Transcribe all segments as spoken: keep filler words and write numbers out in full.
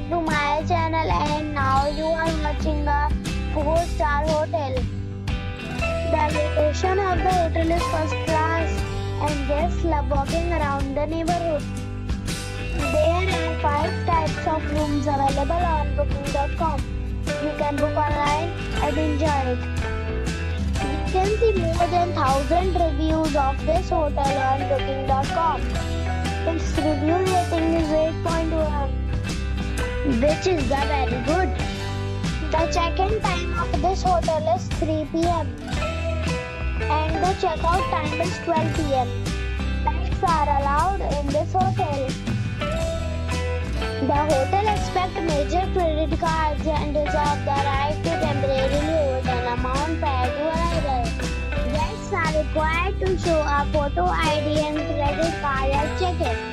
back to my channel, and now you are watching a four-star hotel. The location of the hotel is first class, and guests love walking around the neighborhood. There are five types of rooms available on booking dot com. You can book online and enjoy it. You can see more than one thousand reviews of this hotel on booking dot com. Its review rating is eight point one. Which is the very good. The check-in time of this hotel is three p m and the check-out time is twelve p m Pets are allowed in this hotel. The hotel accepts major credit cards and reserves the right to temporarily hold an amount prior to arrival. Guests are required to show a photo I D and credit card at check-in.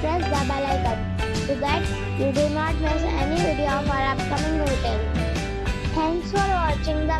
press the bell icon, so that you do not miss any video of our upcoming hotel. Thanks for watching the